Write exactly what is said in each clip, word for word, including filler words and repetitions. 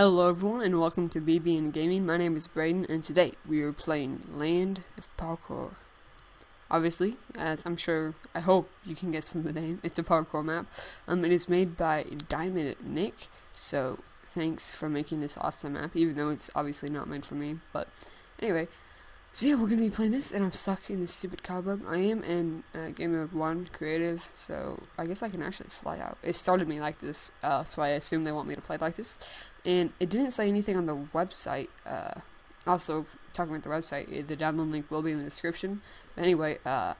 Hello everyone and welcome to B B N Gaming. My name is Braden and today we are playing Land of Parkour. Obviously, as I'm sure, I hope you can guess from the name, it's a parkour map. Um, it is made by Diamond Nick, so thanks for making this awesome map, even though it's obviously not made for me. But anyway, so yeah, we're going to be playing this and I'm stuck in this stupid cobweb. I am in uh, game mode one, creative, so I guess I can actually fly out. It started me like this, uh, so I assume they want me to play like this. And it didn't say anything on the website. Uh, also, talking about the website, the download link will be in the description. But anyway, uh,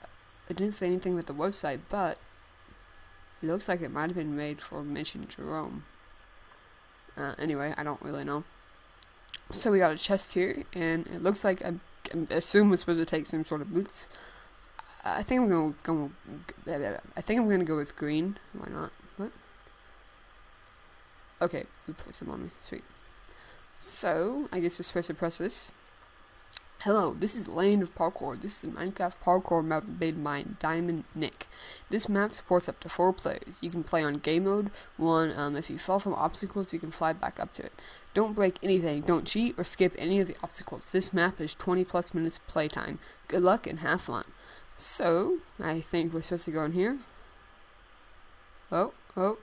it didn't say anything about the website, but it looks like it might have been made for Mission Jerome. Uh, anyway, I don't really know. So we got a chest here, and it looks like I, I assume we're supposed to take some sort of boots. I think I'm gonna go. I think I'm gonna go with green. Why not? What? Okay, we placed them on me. Sweet. So, I guess we're supposed to press this. Hello, this is Land of Parkour. This is a Minecraft parkour map made by Diamond Nick. This map supports up to four players. You can play on game mode one. Um, if you fall from obstacles, you can fly back up to it. Don't break anything, don't cheat, or skip any of the obstacles. This map is twenty plus minutes playtime. Good luck and have fun. So, I think we're supposed to go in here. Oh, oh,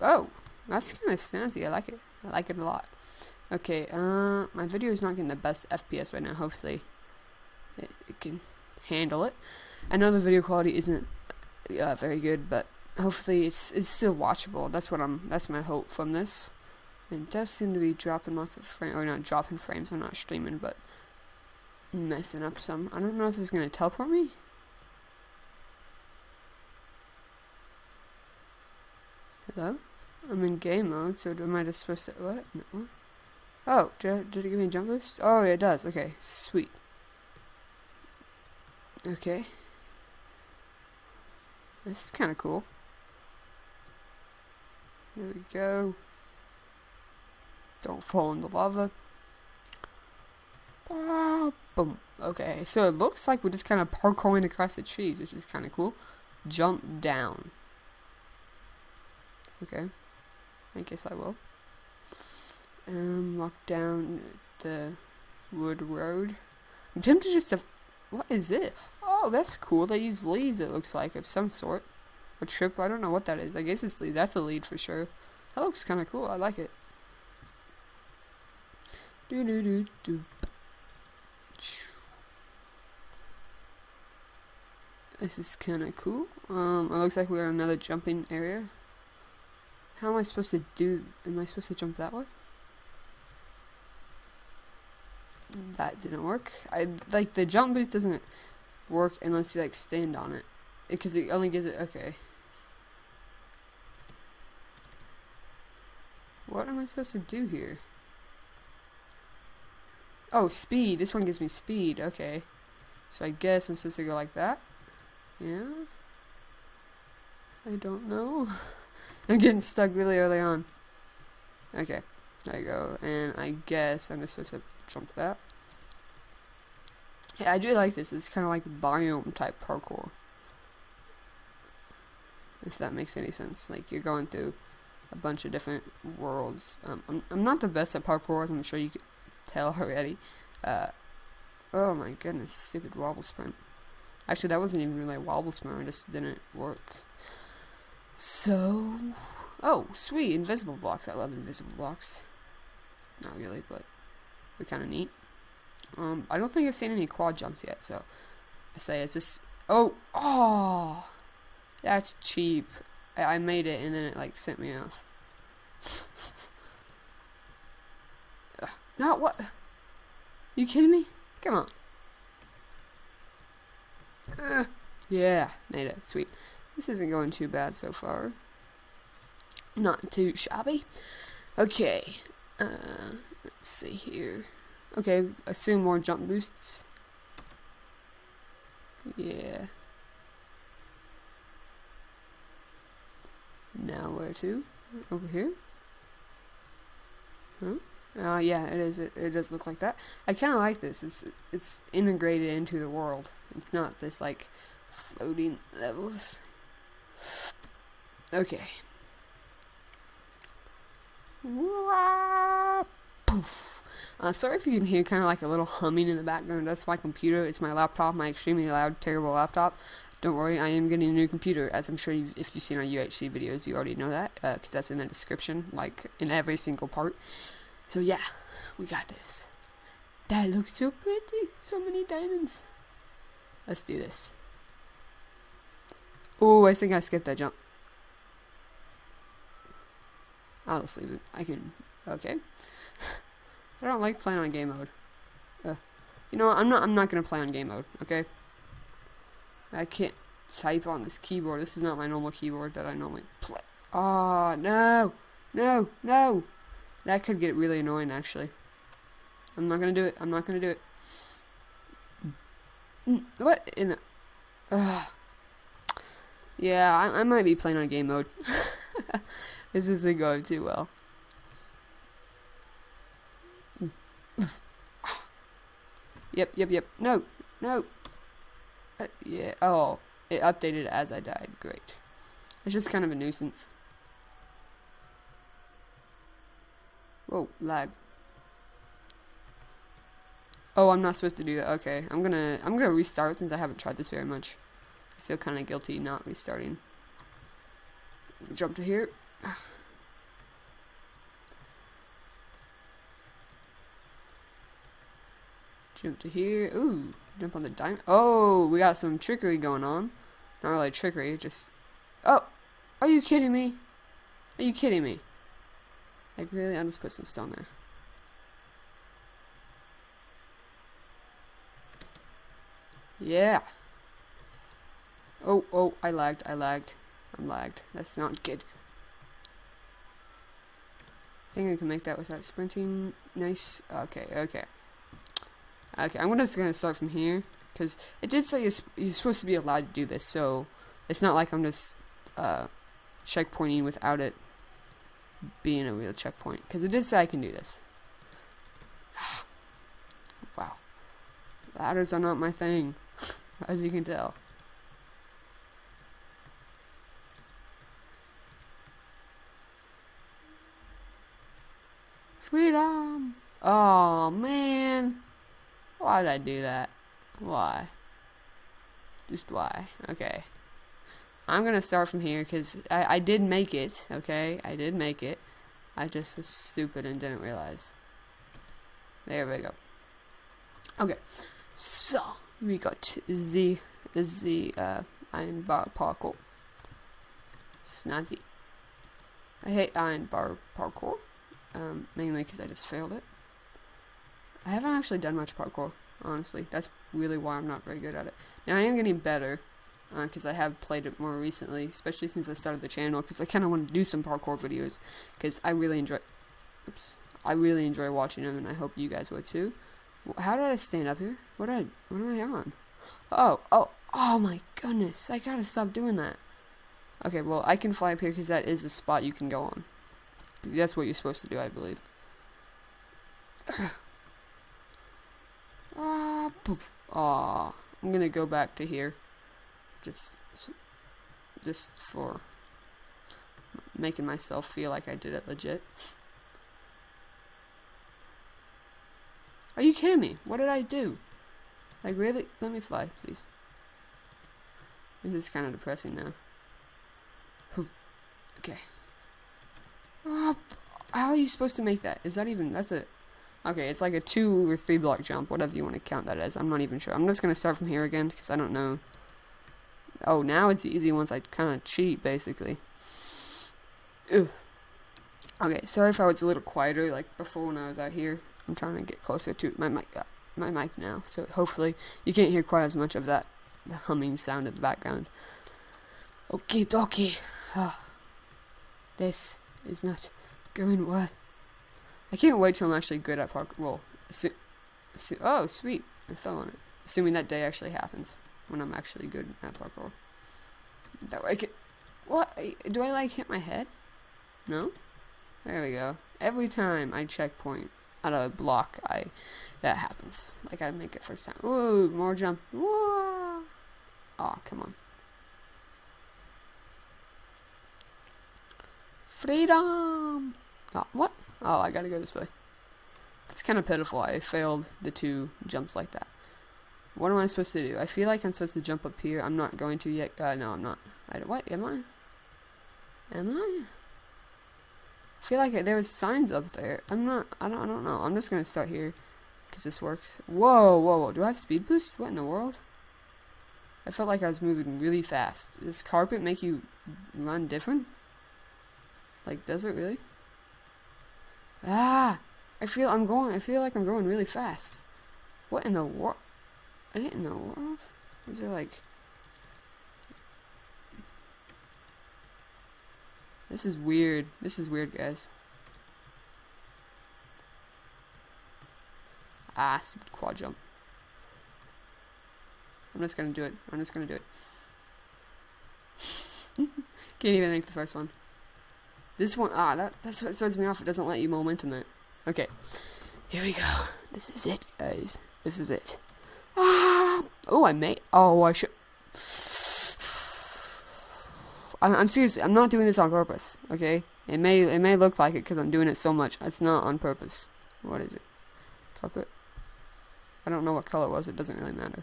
oh. That's kind of snazzy. I like it. I like it a lot. Okay, uh, my video is not getting the best F P S right now. Hopefully, it, it can handle it. I know the video quality isn't uh, very good, but hopefully it's it's still watchable. That's what I'm. That's my hope from this. It does seem to be dropping lots of frames, or not dropping frames. I'm not streaming, but messing up some. I don't know if this is gonna teleport me. Hello. I'm in game mode, so am I just supposed to, what? No. Oh, did, I, did it give me a jump boost? Oh, yeah, it does. Okay, sweet. Okay. This is kind of cool. There we go. Don't fall in the lava. Ah, boom. Okay, so it looks like we're just kind of parkouring across the trees, which is kind of cool. Jump down. Okay. I guess I will. Um, walk down the wood road. I'm tempted just to. What is it? Oh, that's cool. They use leads, it looks like, of some sort. A trip. I don't know what that is. I guess it's lead. That's a lead for sure. That looks kind of cool. I like it. Do do do do. This is kind of cool. Um, it looks like we're in another jumping area. How am I supposed to do? Am I supposed to jump that way? That didn't work. I like the jump boost doesn't work unless you like stand on it, because it, it only gives it. Okay. What am I supposed to do here? Oh, speed. This one gives me speed. Okay. So I guess I'm supposed to go like that. Yeah. I don't know. I'm getting stuck really early on. Okay, there you go. And I guess I'm just supposed to jump that. Yeah, I do like this. It's kind of like biome type parkour. If that makes any sense. Like, you're going through a bunch of different worlds. Um, I'm, I'm not the best at parkour, as I'm sure you can tell already. Uh, oh my goodness, stupid wobble sprint. Actually, that wasn't even really a wobble sprint. It just didn't work. So, oh, sweet, invisible blocks. I love invisible blocks. Not really, but they're kind of neat. Um, I don't think I've seen any quad jumps yet, so I say it's just, oh, oh, that's cheap. I, I made it, and then it, like, sent me off. Not what? You kidding me? Come on. Uh, yeah, made it, sweet. This isn't going too bad so far. Not too shabby. Okay. Uh, let's see here. Okay, assume more jump boosts. Yeah. Now where to? Over here? Huh? Uh, yeah, it is. It, it does look like that. I kind of like this. It's, it's integrated into the world. It's not this, like, floating levels. Okay. Whoop. Oof. Uh, sorry if you can hear kind of like a little humming in the background. That's my computer. It's my laptop, my extremely loud, terrible laptop. Don't worry, I am getting a new computer, as I'm sure you've, if you've seen our U H C videos, you already know that, because uh, that's in the description, like, in every single part. So yeah, we got this. That looks so pretty. So many diamonds. Let's do this. Oh, I think I skipped that jump. I'll just leave it. I can... Okay. I don't like playing on game mode. Uh, you know what? I'm not, I'm not going to play on game mode, okay? I can't type on this keyboard. This is not my normal keyboard that I normally play. Oh, no! No! No! That could get really annoying, actually. I'm not going to do it. I'm not going to do it. What in the... Ugh. Yeah, I, I might be playing on game mode. This isn't going too well. Yep, yep, yep. No, no. Uh, yeah. Oh, it updated as I died. Great. It's just kind of a nuisance. Whoa, lag. Oh, I'm not supposed to do that. Okay, I'm gonna, I'm gonna restart since I haven't tried this very much. I feel kind of guilty not restarting. Jump to here. Jump to here. Ooh, jump on the diamond. Oh, we got some trickery going on. Not really trickery, just... Oh, are you kidding me? Are you kidding me? Like, really? I'll just put some stone there. Yeah. Oh, oh, I lagged, I lagged. I'm lagged. That's not good. I think I can make that without sprinting. Nice. Okay, okay. Okay, I'm just going to start from here, because it did say you're, you're supposed to be allowed to do this, so it's not like I'm just uh, checkpointing without it being a real checkpoint, because it did say I can do this. Wow. Ladders are not my thing, as you can tell. Freedom! Oh, man! Why did I do that? Why? Just why? Okay. I'm gonna start from here because I, I did make it, okay? I did make it. I just was stupid and didn't realize. There we go. Okay. So, we got the, the uh, iron bar parkour. Snazzy. I hate iron bar parkour. Um, mainly because I just failed it. I haven't actually done much parkour, honestly. That's really why I'm not very good at it. Now, I am getting better, because uh, I have played it more recently, especially since I started the channel, because I kind of want to do some parkour videos, because I really enjoy... Oops. I really enjoy watching them, and I hope you guys would, too. How did I stand up here? What did I... What am I on? Oh, oh, oh my goodness. I gotta stop doing that. Okay, well, I can fly up here, because that is a spot you can go on. That's what you're supposed to do, I believe. Ah, poof. Aw, I'm gonna go back to here, just, just for making myself feel like I did it legit. Are you kidding me? What did I do? Like, really? Let me fly, please. This is kind of depressing now. Poof. Okay. Ah, how are you supposed to make that? Is that even? That's a. Okay, it's like a two or three block jump, whatever you want to count that as. I'm not even sure. I'm just going to start from here again, because I don't know. Oh, now it's easy once I kind of cheat, basically. Ugh. Okay, sorry if I was a little quieter, like, before when I was out here. I'm trying to get closer to my mic, uh, my mic now, so hopefully you can't hear quite as much of that the humming sound in the background. Okie dokie. Oh, this is not going well. I can't wait till I'm actually good at parkour. Well, assu assu oh, sweet. I fell on it. Assuming that day actually happens when I'm actually good at parkour. That way I can... What? Do I, like, hit my head? No? There we go. Every time I checkpoint out of a block, I... That happens. Like, I make it first time. Ooh, more jump. Whoa! Aw, oh, come on. Freedom! Oh, what? Oh, I gotta go this way. It's kind of pitiful. I failed the two jumps like that. What am I supposed to do? I feel like I'm supposed to jump up here. I'm not going to yet. Uh, no, I'm not. I, what? Am I? Am I? I feel like there was signs up there. I'm not. I don't. I don't know. I'm just gonna start here, cause this works. Whoa, whoa, whoa! Do I have speed boost? What in the world? I felt like I was moving really fast. Does carpet make you run different? Like, does it really? Ah! I feel I'm going. I feel like I'm going really fast. What in the world? What in the world? Is there like? This is weird. This is weird, guys. Ah, stupid quad jump. I'm just gonna do it. I'm just gonna do it. Can't even make the first one. This one, ah, that, that's what throws me off. It doesn't let you momentum it. Okay. Here we go. This is it, guys. This is it. Ah! Oh, I may. Oh, I should. I'm, I'm serious. I'm not doing this on purpose. Okay, it may it may look like it because I'm doing it so much. It's not on purpose. What is it? Carpet. I don't know what color it was. It doesn't really matter.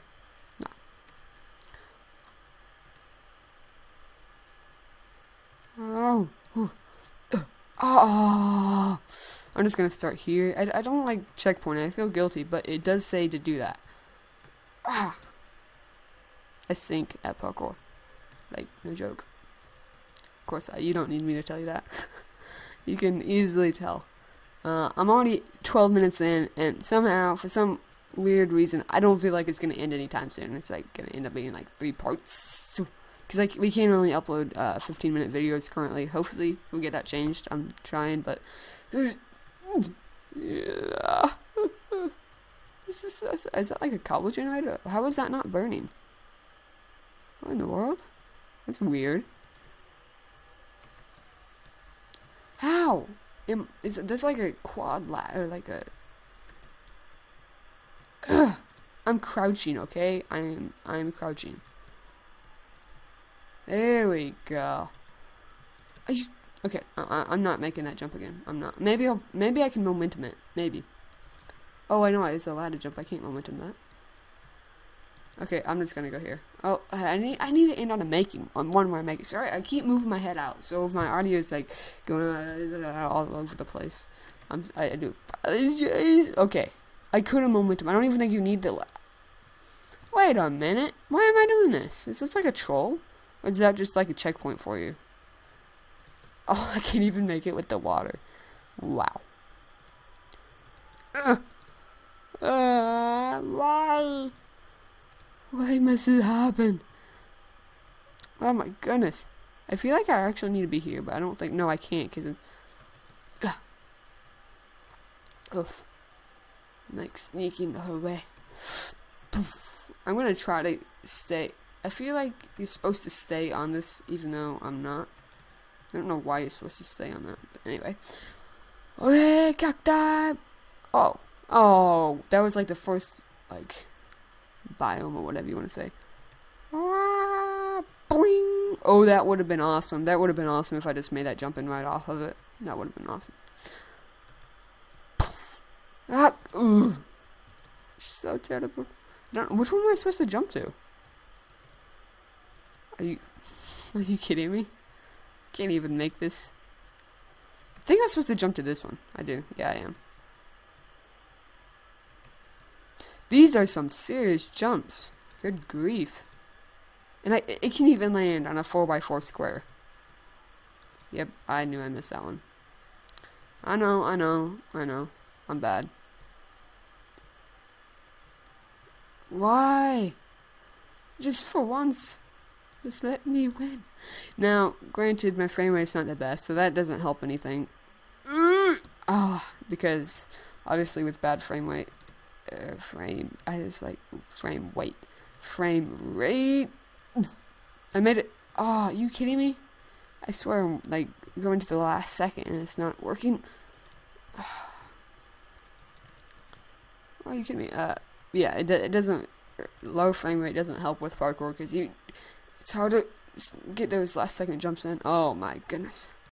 Nah. Oh. Ooh. Oh. I'm just gonna start here. I I don't like checkpoint. I feel guilty, but it does say to do that. Ah. I stink at parkour. Like, no joke. Of course, you don't need me to tell you that. You can easily tell. Uh, I'm already twelve minutes in, and somehow, for some weird reason, I don't feel like it's going to end anytime soon. It's like going to end up being like three parts. Because like we can only upload uh, fifteen minute videos currently. Hopefully, we'll get that changed. I'm trying, but... Yeah. Is, this, is that like a cobble generator? How is that not burning? What in the world? That's weird. How? Am, is it, that's like a quad ladder, like a... Ugh, I'm crouching, okay? I'm, I'm crouching. There we go. Are you... Okay, I, I'm not making that jump again. I'm not. Maybe I'll... Maybe I can momentum it. Maybe. Oh, I know, it's a ladder jump. I can't momentum that. Okay, I'm just gonna go here. Oh, I need I need to end on a making on one where I make it. Sorry, I keep moving my head out, so if my audio is like going all over the place. I'm I, I do. Okay, I could have momentum. I don't even think you need the. Wait a minute. Why am I doing this? Is this like a troll, or is that just like a checkpoint for you? Oh, I can't even make it with the water. Wow. Uh, uh, why? Why must this happen? Oh my goodness. I feel like I actually need to be here, but I don't think... No, I can't, because it's... Ugh. Oof. I'm, like, sneaking the whole way. I'm going to try to stay... I feel like you're supposed to stay on this, even though I'm not. I don't know why you're supposed to stay on that, but anyway. Oh, hey, cacti! Oh. Oh, that was, like, the first, like... biome or whatever you want to say. Ah, boing! Oh, that would have been awesome. That would have been awesome if I just made that jumping right off of it. That would have been awesome. Ah, ugh. So terrible. I don't, which one am I supposed to jump to? Are you? Are you kidding me? Can't even make this. I think I'm supposed to jump to this one. I do. Yeah, I am. These are some serious jumps. Good grief. And I, it can even land on a four by four square. Yep, I knew I missed that one. I know, I know, I know. I'm bad. Why? Just for once. Just let me win. Now, granted, my frame rate's not the best, so that doesn't help anything. Ah, because obviously with bad frame rate, Uh, frame, I just like, frame weight, frame rate, I made it, oh, are you kidding me? I swear I'm, like, going to the last second and it's not working. Oh, are you kidding me? Uh, yeah, it, it doesn't, low frame rate doesn't help with parkour because you, it's hard to get those last second jumps in. Oh my goodness.